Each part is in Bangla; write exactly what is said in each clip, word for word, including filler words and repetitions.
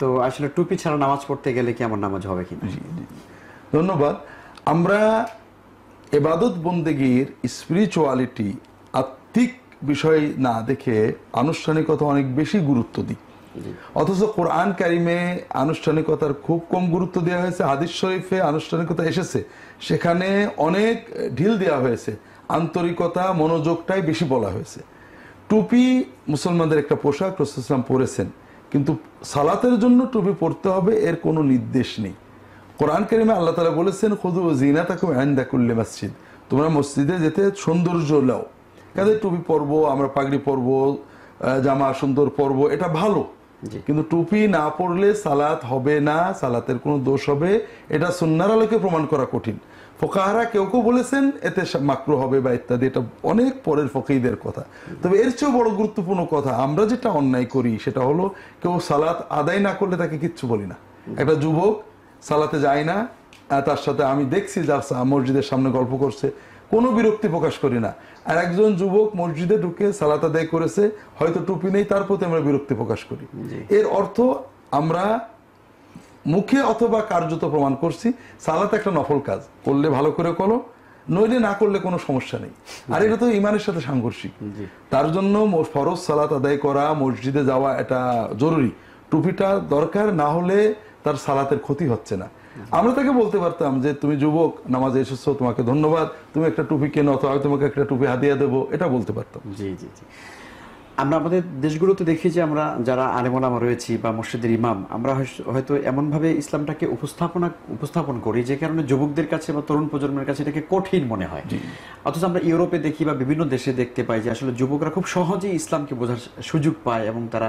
তো আসলে টুপি ছাড়া নামাজ পড়তে গেলে কি আমার নামাজ হবে কিনা? ধন্যবাদ। আমরা ইবাদত বন্দেগীর স্পিরিচুয়ালিটি আত্মিক বিষয় না দেখে আনুষ্ঠানিকতা অনেক বেশি গুরুত্ব দিই, অথচ কোরআন কারিমে আনুষ্ঠানিকতার খুব কম গুরুত্ব দেওয়া হয়েছে। হাদিস শরীফে আনুষ্ঠানিকতা এসেছে, সেখানে অনেক ঢিল দেওয়া হয়েছে, আন্তরিকতা মনোযোগটাই বেশি বলা হয়েছে। টুপি মুসলমানদের একটা পোশাক, রাসূল সাল্লাল্লাহু আলাইহি ওয়াসাল্লাম পরেছেন, কিন্তু সালাতের জন্য টুপি পরতে হবে এর কোনো নির্দেশ নেই। কোরআন কারিমে আল্লাহ তাআলা বলেছেন, খুযু জিনাতাকুম ইনদা কুল্লি মসজিদ, তোমরা মসজিদে যেতে সৌন্দর্য লাও। কাজে টুপি পরবো, আমরা পাগড়ি পরবো, জামা সুন্দর পরবো, এটা ভালো, কিন্তু টুপি না পরলে সালাত হবে না, সালাতের কোনো দোষ হবে, এটা সুন্নাহর আলোকে প্রমাণ করা কঠিন। ফোকাহারা কেউ কেউ বলেছেন এতে মাকরু হবে বা ইত্যাদি, এটা অনেক পরের ফকিদের কথা। তবে এর চেয়েও বড় গুরুত্বপূর্ণ কথা, আমরা যেটা অন্যায় করি সেটা হলো কেউ সালাত আদায় না করলে তাকে কিচ্ছু বলি না। একটা যুবক সালাতে যায় না, তার সাথে আমি দেখছি যা মসজিদের সামনে গল্প করছে, কোনো বিরক্তি প্রকাশ করি না। আর একজন যুবক মসজিদে ঢুকে সালাত আদায় করেছে, হয়তো টুপি নেই, তার প্রতি আমরা বিরক্তি প্রকাশ করি। এর অর্থ আমরা মুখে অথবা কার্যত প্রমাণ করছি সালাত একটা নফল কাজ, করলে ভালো করে করো, নইলে না করলে কোনো সমস্যা নেই। আর এটা তো ইমানের সাথে সাংঘর্ষিক, তার জন্য ফরজ সালাত আদায় করা, মসজিদে যাওয়া এটা জরুরি। টুপিটা দরকার, না হলে তার সালাতের ক্ষতি হচ্ছে না। আমরা তাকে বলতে পারতাম যে তুমি যুবক নামাজে এসেছো, তোমাকে ধন্যবাদ, তুমি একটা টুপি কেনো, অথবা তোমাকে একটা টুপি হাদিয়া দেবো, এটা বলতে পারতাম। জি জি জি। আমরা আমাদের দেশগুলোতে দেখি যে আমরা যারা আলেম ওলামা রয়েছি বা মসজিদের ইমাম, আমরা হয়তো এমনভাবে ইসলামটাকে উপস্থাপনা উপস্থাপন করি যে কারণে যুবকদের কাছে বা তরুণ প্রজন্মের কাছে এটাকে কঠিন মনে হয়। অথচ আমরা ইউরোপে দেখি বা বিভিন্ন দেশে দেখতে পাই যে আসলে যুবকরা খুব সহজেই ইসলামকে বোঝার সুযোগ পায় এবং তারা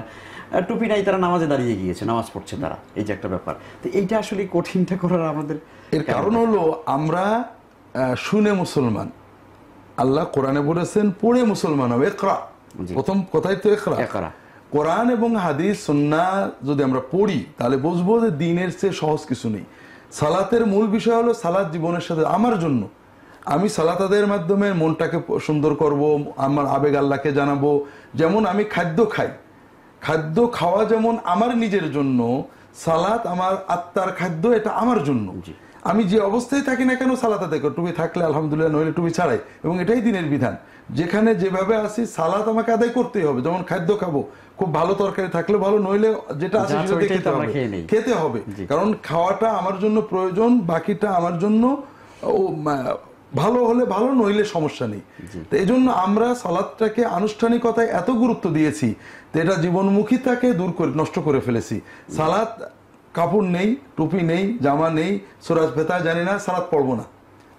টুপি নাই, তারা নামাজে দাঁড়িয়ে গিয়েছে, নামাজ পড়ছে তারা, এই যে একটা ব্যাপার। তো এইটা আসলে কঠিনটা করার আমাদের এর কারণ হলো আমরা শুনে মুসলমান, আল্লাহ কোরআনে বলেছেন পড়ে মুসলমান হবে। ইকরা, প্রথম কথাই তো ইকরা। কোরআন এবং হাদিস সুন্নাহ যদি আমরা পড়ি তাহলে বুঝবো যে দ্বীনের চেয়ে সহজ কিছু নেই। সালাতের মূল বিষয় হলো সালাত জীবনের সাথে আমার জন্য, আমি সালাত আদায়ের মাধ্যমে মনটাকে সুন্দর করব, আমার আবেগ আল্লাহকে জানাবো। যেমন আমি খাদ্য খাই, খাদ্য খাওয়া যেমন আমার নিজের জন্য, সালাত আমার আত্মার খাদ্য, এটা আমার জন্য। আমি যে অবস্থায় থাকি না কেন সালাত আদায় করি, টুপি থাকলে আলহামদুলিল্লাহ, নইলে টুপি ছাড়াই, এবং এটাই দিনের বিধান। যেখানে যেভাবে আসি সালাত আমাকে আদায় করতেই হবে। যেমন খাদ্য খাবো, খুব ভালো তরকারি থাকলে ভালো, নইলে যেটা আসে সেটা খেতে হবে, খেতে হবে, কারণ খাওয়াটা আমার জন্য প্রয়োজন, বাকিটা আমার জন্য ভালো হলে ভালো, নইলে সমস্যা নেই। তো এই জন্য আমরা সালাতটাকে আনুষ্ঠানিকতায় এত গুরুত্ব দিয়েছি, তো এটা জীবনমুখীটাকে দূর করে নষ্ট করে ফেলেছি। সালাত কাপড় নেই, টুপি নেই, জামা নেই, সুরাজ ভেতা জানি না, সালাত পড়বো না,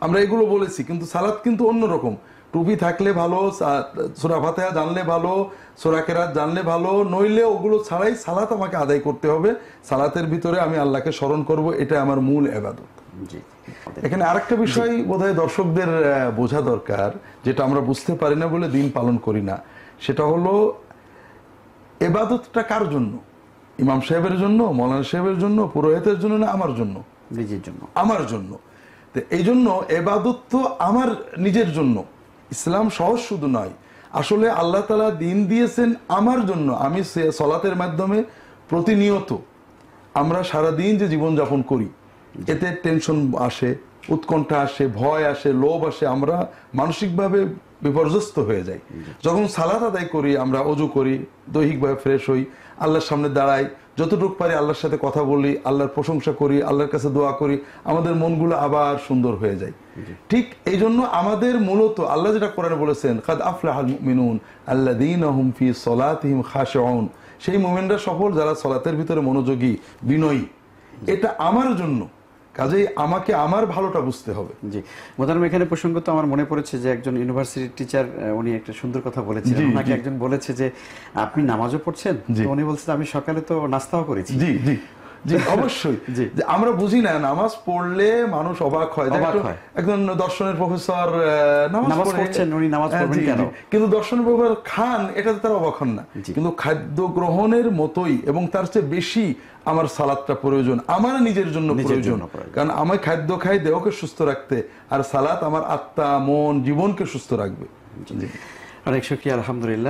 আমরা এগুলো বলেছি, কিন্তু সালাত কিন্তু অন্যরকম। টুপি থাকলে ভালো, সূরা ফাতিহা জানলে ভালো, সূরা কেরাত জানলে ভালো, নইলে ওগুলো ছাড়াই সালাত আমাকে আদায় করতে হবে। সালাতের ভিতরে আমি আল্লাহকে স্মরণ করব, এটা আমার মূল ইবাদত। এখানে আরেকটা বিষয় বোধহয় দর্শকদের বোঝা দরকার, যেটা আমরা বুঝতে পারি না বলে দিন পালন করি না, সেটা হলো ইবাদতটা কার জন্য? ইমাম সাহেবের জন্য, মৌলানা সাহেবের জন্য, পুরোহিতের জন্য, না আমার জন্য? নিজের জন্য, আমার জন্য। তো এই জন্য ইবাদত তো আমার নিজের জন্য। ইসলাম সহজ শুধু নয়, আসলে আল্লাহ তাআলা দিন দিয়েছেন আমার জন্য। আমি সালাতের মাধ্যমে প্রতিনিয়ত আমরা সারা দিন যে জীবনযাপন করি, এতে টেনশন আসে, উৎকণ্ঠা আসে, ভয় আসে, লোভ আসে, আমরা মানসিকভাবে বিপর্যস্ত হয়ে যাই। যখন সালাত আদায় করি, আমরা ওযু করি, দৈহিকভাবে ফ্রেশ হই, আল্লাহর সামনে দাঁড়াই, যতটুকু পারি আল্লাহর সাথে কথা বলি, আল্লাহর প্রশংসা করি, আল্লাহর কাছে দোয়া করি, আমাদের মনগুলো আবার সুন্দর হয়ে যায়। ঠিক এই জন্য আমাদের মূলত আল্লাহ যেটা কোরআনে বলেছেন, কাদ আফলাহাল মুমিনুন আল্লাযীনা হুম ফি সালাতিহিম খাশিউন, সেই মুমিনরা সফল যারা সালাতের ভিতরে মনোযোগী, বিনয়ী। এটা আমার জন্য, কাজেই আমাকে আমার ভালোটা বুঝতে হবে। জি মোদারম, এখানে প্রসঙ্গত আমার মনে পড়েছে যে একজন ইউনিভার্সিটির টিচার, উনি একটা সুন্দর কথা বলেছিলেন। ওনাকে একজন বলেছে যে আপনি নামাজও পড়ছেন, তো উনি বলছেন আমি সকালে তো নাস্তাও করেছি। জি জি জি, অবশ্যই। যে আমরা বুঝি না, নামাজ পড়লে মানুষ অবাক হয়। একজন দর্শনের প্রফেসর নামাজ পড়ছেন, উনি নামাজ পড়বেন কেন? কিন্তু দর্শনের প্রফেসর খান, এটাতে তার অবাক হন না, কিন্তু খাদ্য গ্রহণের মতোই এবং তার চেয়ে বেশি আমার সালাতটা প্রয়োজন, আমার নিজের জন্য প্রয়োজন। কারণ আমি খাদ্য খাই দেহকে সুস্থ রাখতে, আর সালাত আমার আত্মা, মন, জীবনকে সুস্থ রাখবে। অনেক শুকরিয়া, আলহামদুলিল্লাহ।